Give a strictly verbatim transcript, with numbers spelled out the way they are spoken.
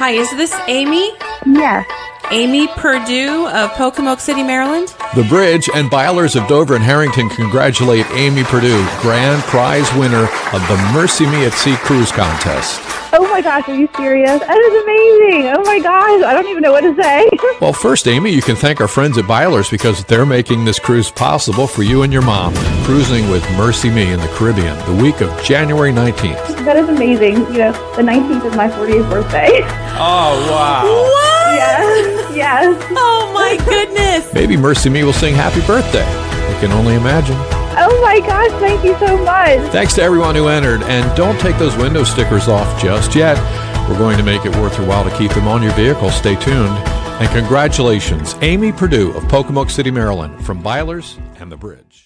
Hi, is this Amy? Yes. Amy Perdue of Pocomoke City, Maryland. The Bridge and Byler's of Dover and Harrington congratulate Amy Perdue, grand prize winner of the MercyMe at Sea Cruise Contest. Oh my gosh, are you serious? That is amazing. Oh my gosh, I don't even know what to say. Well, first, Amy, you can thank our friends at Byler's because they're making this cruise possible for you and your mom. Cruising with MercyMe in the Caribbean the week of January nineteenth. That is amazing. You know, the nineteenth is my fortieth birthday. Oh, wow. What? Yes, yes. Oh my goodness. Maybe MercyMe will sing happy birthday. I can only imagine. Oh my gosh, thank you so much. Thanks to everyone who entered. And don't take those window stickers off just yet. We're going to make it worth your while to keep them on your vehicle. Stay tuned. And congratulations, Amy Perdue of Pocomoke City, Maryland, from Byler's and The Bridge.